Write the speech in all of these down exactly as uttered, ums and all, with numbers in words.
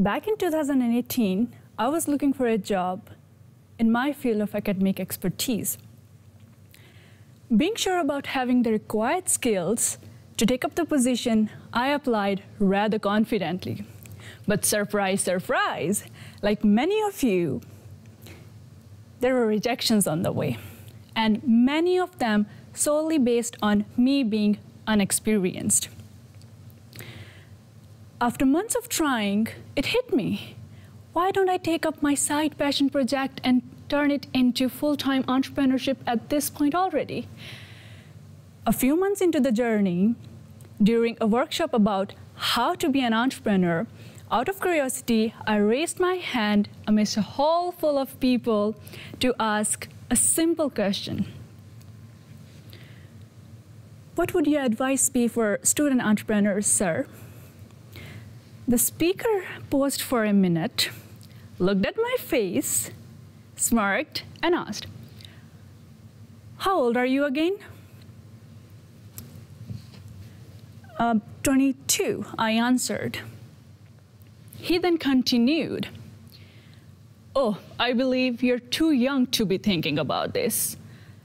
Back in two thousand eighteen, I was looking for a job in my field of academic expertise. Being sure about having the required skills to take up the position, I applied rather confidently. But surprise, surprise, like many of you, there were rejections on the way, and many of them solely based on me being unexperienced. After months of trying, it hit me. Why don't I take up my side passion project and turn it into full-time entrepreneurship at this point already? A few months into the journey, during a workshop about how to be an entrepreneur, out of curiosity, I raised my hand amidst a hall full of people to ask a simple question. What would your advice be for student entrepreneurs, sir? The speaker paused for a minute, looked at my face, smirked, and asked, "How old are you again?" Uh, twenty-two, I answered. He then continued, "Oh, I believe you're too young to be thinking about this.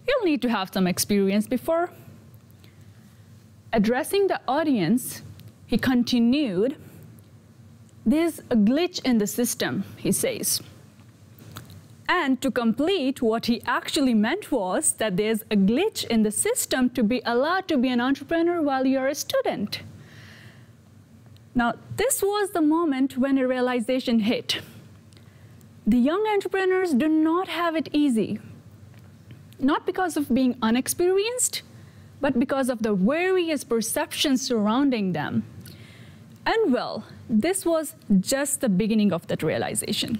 You'll need to have some experience before." Addressing the audience, he continued, "There's a glitch in the system," he says. And to complete, what he actually meant was that there's a glitch in the system to be allowed to be an entrepreneur while you're a student. Now, this was the moment when a realization hit. The young entrepreneurs do not have it easy, not because of being unexperienced, but because of the various perceptions surrounding them. And well, this was just the beginning of that realization.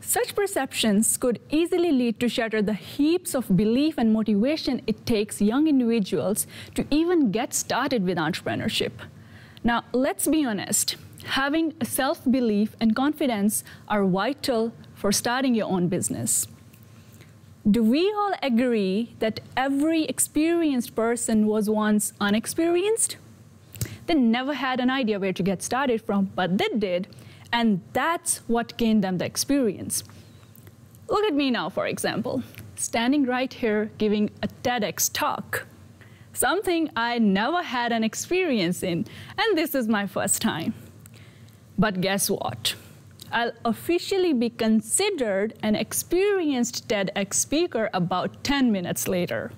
Such perceptions could easily lead to shatter the heaps of belief and motivation it takes young individuals to even get started with entrepreneurship. Now, let's be honest. Having a self-belief and confidence are vital for starting your own business. Do we all agree that every experienced person was once unexperienced? They never had an idea where to get started from, but they did. And that's what gained them the experience. Look at me now, for example, standing right here giving a TEDx talk, something I never had an experience in, and this is my first time. But guess what? I'll officially be considered an experienced TEDx speaker about ten minutes later.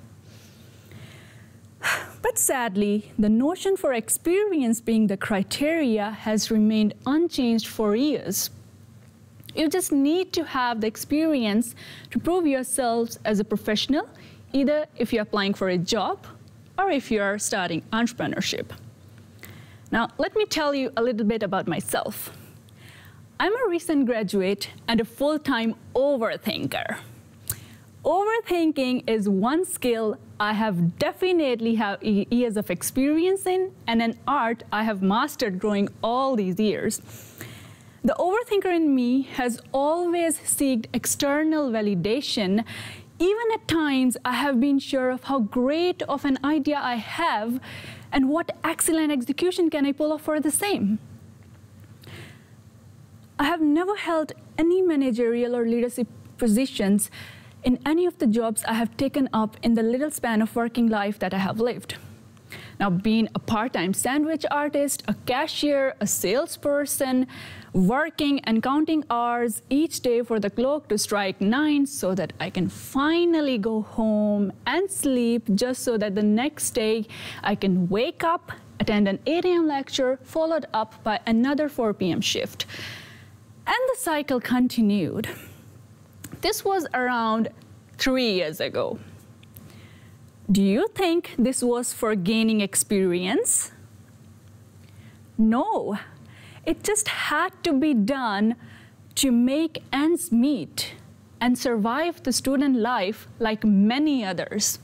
But sadly, the notion for experience being the criteria has remained unchanged for years. You just need to have the experience to prove yourselves as a professional, either if you're applying for a job or if you're starting entrepreneurship. Now, let me tell you a little bit about myself. I'm a recent graduate and a full-time overthinker. Overthinking is one skill I have definitely have years of experience in, and an art I have mastered growing all these years. The overthinker in me has always sought external validation. Even at times, I have been sure of how great of an idea I have and what excellent execution can I pull off for the same. I have never held any managerial or leadership positions in any of the jobs I have taken up in the little span of working life that I have lived. Now, being a part-time sandwich artist, a cashier, a salesperson, working and counting hours each day for the clock to strike nine so that I can finally go home and sleep just so that the next day I can wake up, attend an eight A M lecture, followed up by another four P M shift. And the cycle continued. This was around three years ago. Do you think this was for gaining experience? No, it just had to be done to make ends meet and survive the student life like many others.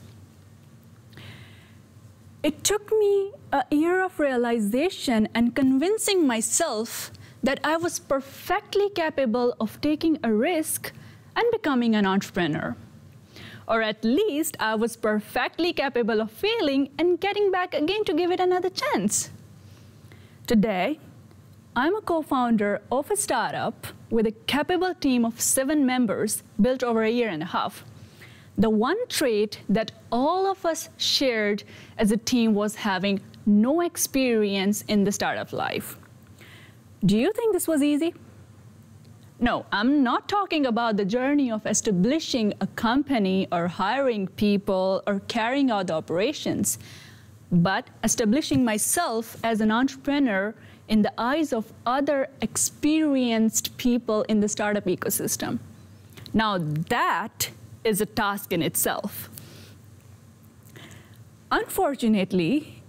It took me a year of realization and convincing myself that I was perfectly capable of taking a risk and becoming an entrepreneur. Or at least I was perfectly capable of failing and getting back again to give it another chance. Today, I'm a co-founder of a startup with a capable team of seven members built over a year and a half. The one trait that all of us shared as a team was having no experience in the startup life. Do you think this was easy? No, I'm not talking about the journey of establishing a company or hiring people or carrying out the operations, but establishing myself as an entrepreneur in the eyes of other experienced people in the startup ecosystem. Now that is a task in itself. Unfortunately,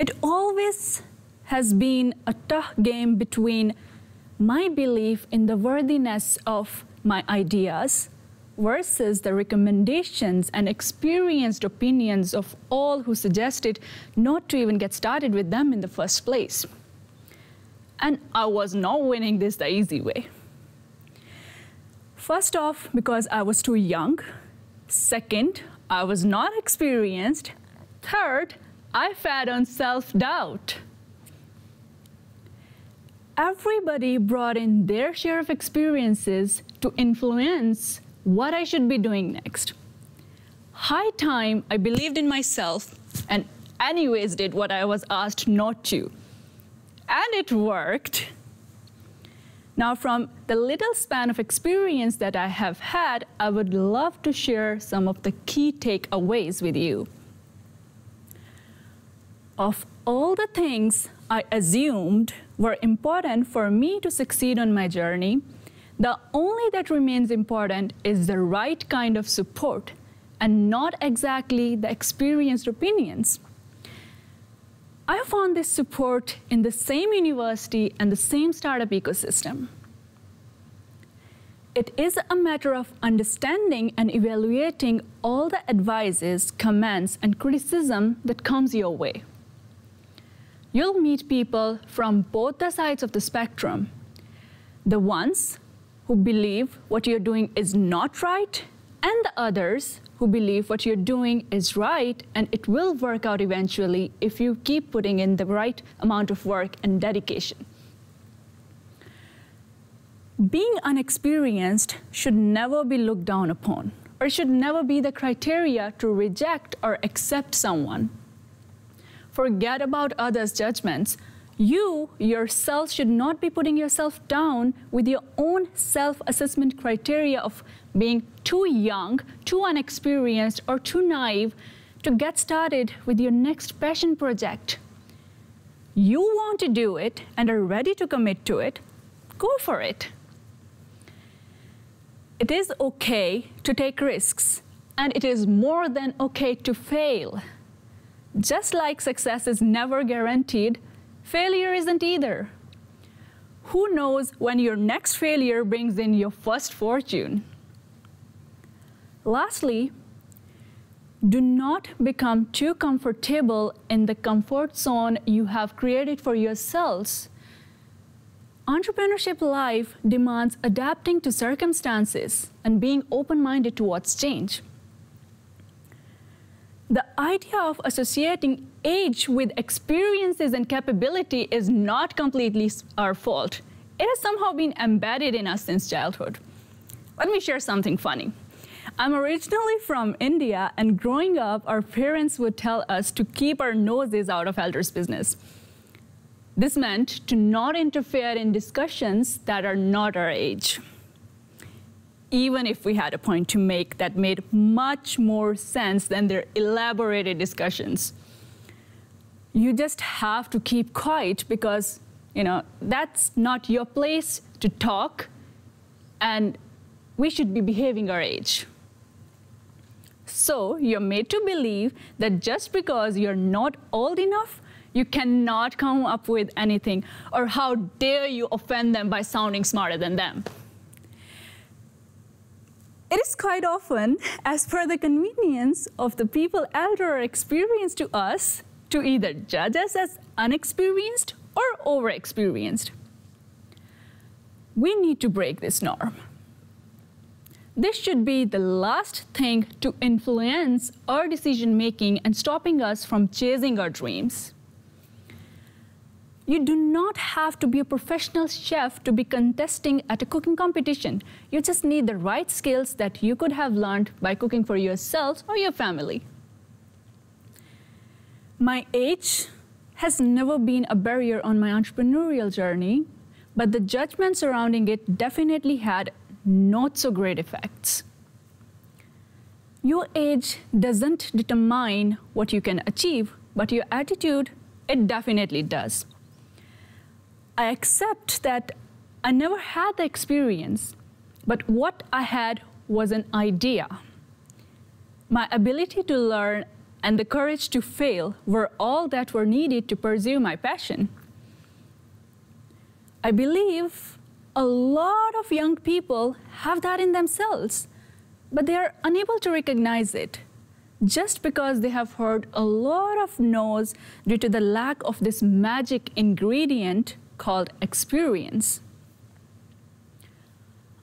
it always has been a tough game between my belief in the worthiness of my ideas versus the recommendations and experienced opinions of all who suggested not to even get started with them in the first place. And I was not winning this the easy way. First off, because I was too young. Second, I was not experienced. Third, I fed on self-doubt. Everybody brought in their share of experiences to influence what I should be doing next. High time I believed in myself and anyways did what I was asked not to. And it worked. Now, from the little span of experience that I have had, I would love to share some of the key takeaways with you. Of all the things I assumed were important for me to succeed on my journey, the only that remains important is the right kind of support and not exactly the experienced opinions. I found this support in the same university and the same startup ecosystem. It is a matter of understanding and evaluating all the advices, comments, and criticism that comes your way. You'll meet people from both the sides of the spectrum. The ones who believe what you're doing is not right, and the others who believe what you're doing is right and it will work out eventually if you keep putting in the right amount of work and dedication. Being unexperienced should never be looked down upon or should never be the criteria to reject or accept someone. Forget about others' judgments. You yourself should not be putting yourself down with your own self-assessment criteria of being too young, too unexperienced, or too naive to get started with your next passion project. You want to do it and are ready to commit to it, go for it. It is okay to take risks, and it is more than okay to fail. Just like success is never guaranteed, failure isn't either. Who knows when your next failure brings in your first fortune? Lastly, do not become too comfortable in the comfort zone you have created for yourselves. Entrepreneurship life demands adapting to circumstances and being open-minded towards change. The idea of associating age with experiences and capability is not completely our fault. It has somehow been embedded in us since childhood. Let me share something funny. I'm originally from India, and growing up, our parents would tell us to keep our noses out of elders' business. This meant to not interfere in discussions that are not our age, even if we had a point to make that made much more sense than their elaborated discussions. You just have to keep quiet because, you know, that's not your place to talk, and we should be behaving our age. So you're made to believe that just because you're not old enough, you cannot come up with anything, or how dare you offend them by sounding smarter than them. It is quite often, as per the convenience of the people elder or experienced to us, to either judge us as unexperienced or overexperienced. We need to break this norm. This should be the last thing to influence our decision-making and stopping us from chasing our dreams. You do not have to be a professional chef to be contesting at a cooking competition. You just need the right skills that you could have learned by cooking for yourself or your family. My age has never been a barrier on my entrepreneurial journey, but the judgment surrounding it definitely had not so great effects. Your age doesn't determine what you can achieve, but your attitude, it definitely does. I accept that I never had the experience, but what I had was an idea. My ability to learn and the courage to fail were all that were needed to pursue my passion. I believe a lot of young people have that in themselves, but they are unable to recognize it just because they have heard a lot of no's due to the lack of this magic ingredient called experience.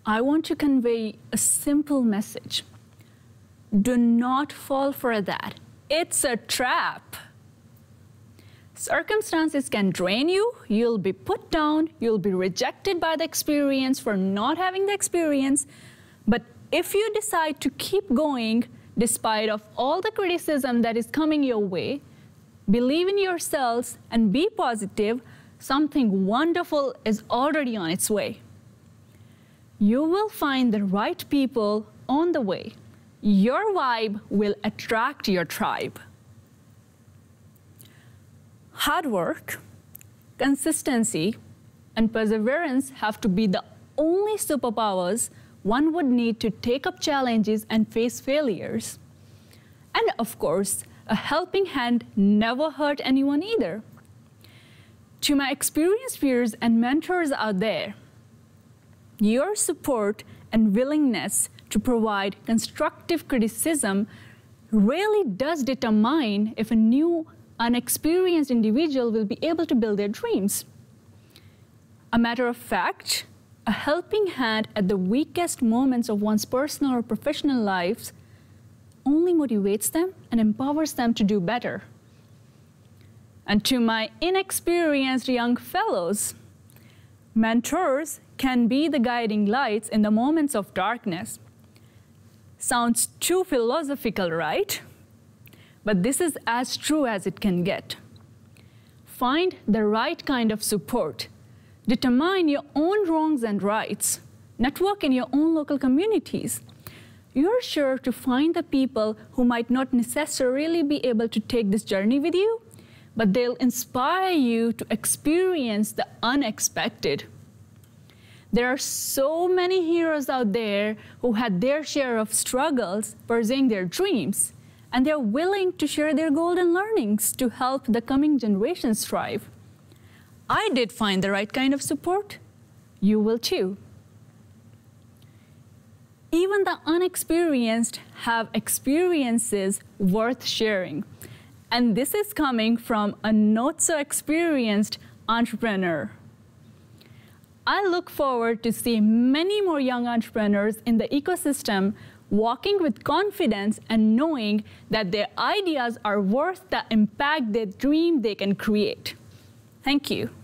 I want to convey a simple message. Do not fall for that. It's a trap. Circumstances can drain you. You'll be put down. You'll be rejected by the experience for not having the experience. But if you decide to keep going, despite of all the criticism that is coming your way, believe in yourselves and be positive. Something wonderful is already on its way. You will find the right people on the way. Your vibe will attract your tribe. Hard work, consistency, and perseverance have to be the only superpowers one would need to take up challenges and face failures. And of course, a helping hand never hurt anyone either. To my experienced peers and mentors out there, your support and willingness to provide constructive criticism really does determine if a new, unexperienced individual will be able to build their dreams. A matter of fact, a helping hand at the weakest moments of one's personal or professional lives only motivates them and empowers them to do better. And to my inexperienced young fellows, mentors can be the guiding lights in the moments of darkness. Sounds too philosophical, right? But this is as true as it can get. Find the right kind of support. Determine your own wrongs and rights. Network in your own local communities. You're sure to find the people who might not necessarily be able to take this journey with you, but they'll inspire you to experience the unexpected. There are so many heroes out there who had their share of struggles pursuing their dreams, and they're willing to share their golden learnings to help the coming generations thrive. I did find the right kind of support. You will too. Even the unexperienced have experiences worth sharing. And this is coming from a not-so-experienced entrepreneur. I look forward to seeing many more young entrepreneurs in the ecosystem walking with confidence and knowing that their ideas are worth the impact they dream they can create. Thank you.